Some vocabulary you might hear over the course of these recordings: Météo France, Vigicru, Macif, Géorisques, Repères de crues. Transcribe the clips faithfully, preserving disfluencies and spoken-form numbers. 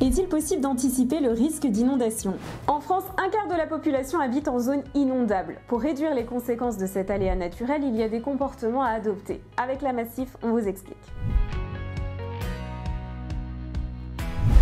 Est-il possible d'anticiper le risque d'inondation? En France, un quart de la population habite en zone inondable. Pour réduire les conséquences de cet aléa naturel, il y a des comportements à adopter. Avec la Macif, on vous explique.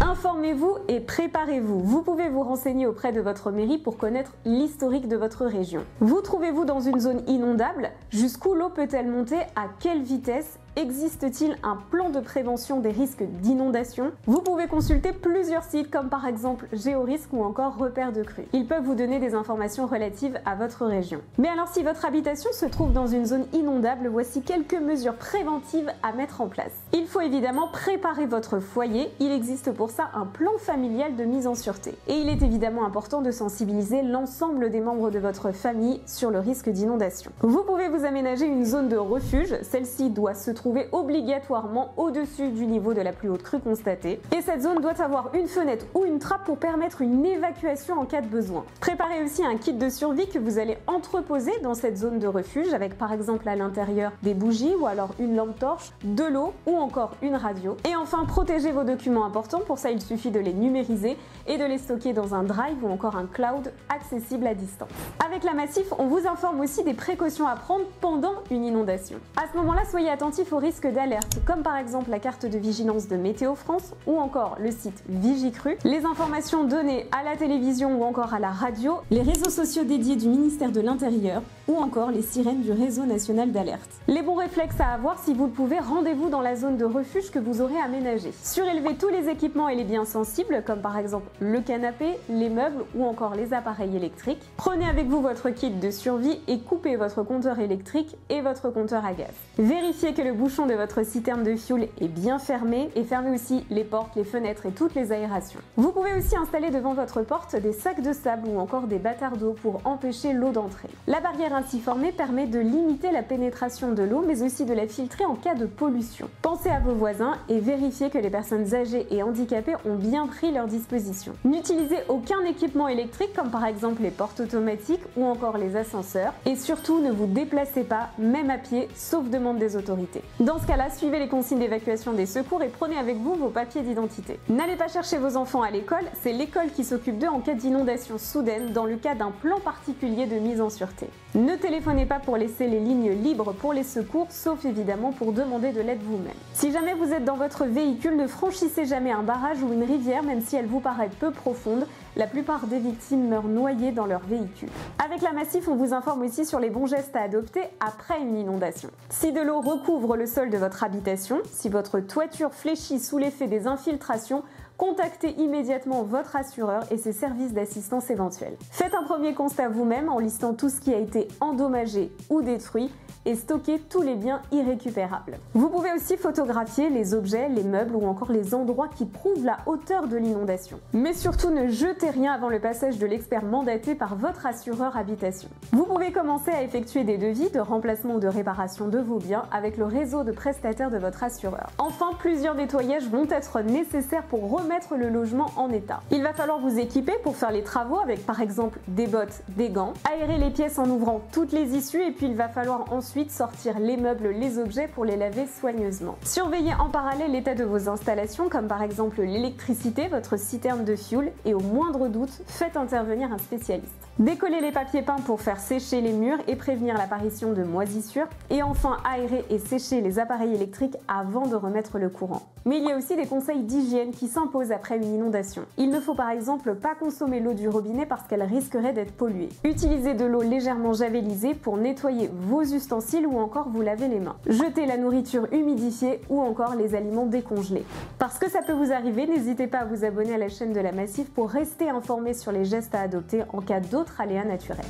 Informez-vous et préparez-vous. Vous pouvez vous renseigner auprès de votre mairie pour connaître l'historique de votre région. Vous trouvez-vous dans une zone inondable? Jusqu'où l'eau peut-elle monter? À quelle vitesse? Existe-t-il un plan de prévention des risques d'inondation? Vous pouvez consulter plusieurs sites comme par exemple Géorisques ou encore Repères de crues. Ils peuvent vous donner des informations relatives à votre région. Mais alors si votre habitation se trouve dans une zone inondable, voici quelques mesures préventives à mettre en place. Il faut évidemment préparer votre foyer. Il existe pour ça un plan familial de mise en sûreté. Et il est évidemment important de sensibiliser l'ensemble des membres de votre famille sur le risque d'inondation. Vous pouvez vous aménager une zone de refuge. Celle-ci doit se trouver obligatoirement au-dessus du niveau de la plus haute crue constatée. Et cette zone doit avoir une fenêtre ou une trappe pour permettre une évacuation en cas de besoin. Préparez aussi un kit de survie que vous allez entreposer dans cette zone de refuge avec par exemple à l'intérieur des bougies ou alors une lampe torche, de l'eau ou encore une radio. Et enfin, protégez vos documents importants. Pour ça, il suffit de les numériser et de les stocker dans un drive ou encore un cloud accessible à distance. Avec la Macif, on vous informe aussi des précautions à prendre pendant une inondation. À ce moment-là, soyez attentifs aux risque d'alerte, comme par exemple la carte de vigilance de Météo France ou encore le site Vigicru, les informations données à la télévision ou encore à la radio, les réseaux sociaux dédiés du ministère de l'Intérieur ou encore les sirènes du réseau national d'alerte. Les bons réflexes à avoir si vous le pouvez, rendez-vous dans la zone de refuge que vous aurez aménagée. Surélevez tous les équipements et les biens sensibles, comme par exemple le canapé, les meubles ou encore les appareils électriques. Prenez avec vous votre kit de survie et coupez votre compteur électrique et votre compteur à gaz. Vérifiez que le bout Le bouchon de votre citerne de fioul est bien fermé et fermez aussi les portes, les fenêtres et toutes les aérations. Vous pouvez aussi installer devant votre porte des sacs de sable ou encore des bâtards d'eau pour empêcher l'eau d'entrer. La barrière ainsi formée permet de limiter la pénétration de l'eau mais aussi de la filtrer en cas de pollution. Pensez à vos voisins et vérifiez que les personnes âgées et handicapées ont bien pris leurs dispositions. N'utilisez aucun équipement électrique comme par exemple les portes automatiques ou encore les ascenseurs et surtout ne vous déplacez pas, même à pied, sauf demande des autorités. Dans ce cas-là, suivez les consignes d'évacuation des secours et prenez avec vous vos papiers d'identité. N'allez pas chercher vos enfants à l'école, c'est l'école qui s'occupe d'eux en cas d'inondation soudaine dans le cas d'un plan particulier de mise en sûreté. Ne téléphonez pas pour laisser les lignes libres pour les secours, sauf évidemment pour demander de l'aide vous-même. Si jamais vous êtes dans votre véhicule, ne franchissez jamais un barrage ou une rivière, même si elle vous paraît peu profonde. La plupart des victimes meurent noyées dans leur véhicule. Avec la Macif, on vous informe aussi sur les bons gestes à adopter après une inondation. Si de l'eau recouvre le sol de votre habitation, si votre toiture fléchit sous l'effet des infiltrations, contactez immédiatement votre assureur et ses services d'assistance éventuels. Faites un premier constat vous-même en listant tout ce qui a été endommagé ou détruit et stockez tous les biens irrécupérables. Vous pouvez aussi photographier les objets, les meubles ou encore les endroits qui prouvent la hauteur de l'inondation. Mais surtout, ne jetez rien avant le passage de l'expert mandaté par votre assureur habitation. Vous pouvez commencer à effectuer des devis de remplacement ou de réparation de vos biens avec le réseau de prestataires de votre assureur. Enfin, plusieurs nettoyages vont être nécessaires pour remettre mettre le logement en état. Il va falloir vous équiper pour faire les travaux avec par exemple des bottes, des gants, aérer les pièces en ouvrant toutes les issues et puis il va falloir ensuite sortir les meubles, les objets pour les laver soigneusement. Surveillez en parallèle l'état de vos installations comme par exemple l'électricité, votre citerne de fioul et au moindre doute, faites intervenir un spécialiste. Décollez les papiers peints pour faire sécher les murs et prévenir l'apparition de moisissures et enfin aérer et sécher les appareils électriques avant de remettre le courant. Mais il y a aussi des conseils d'hygiène qui s'imposent après une inondation. Il ne faut par exemple pas consommer l'eau du robinet parce qu'elle risquerait d'être polluée. Utilisez de l'eau légèrement javellisée pour nettoyer vos ustensiles ou encore vous laver les mains. Jetez la nourriture humidifiée ou encore les aliments décongelés. Parce que ça peut vous arriver, n'hésitez pas à vous abonner à la chaîne de la Macif pour rester informé sur les gestes à adopter en cas d'autres aléas naturels.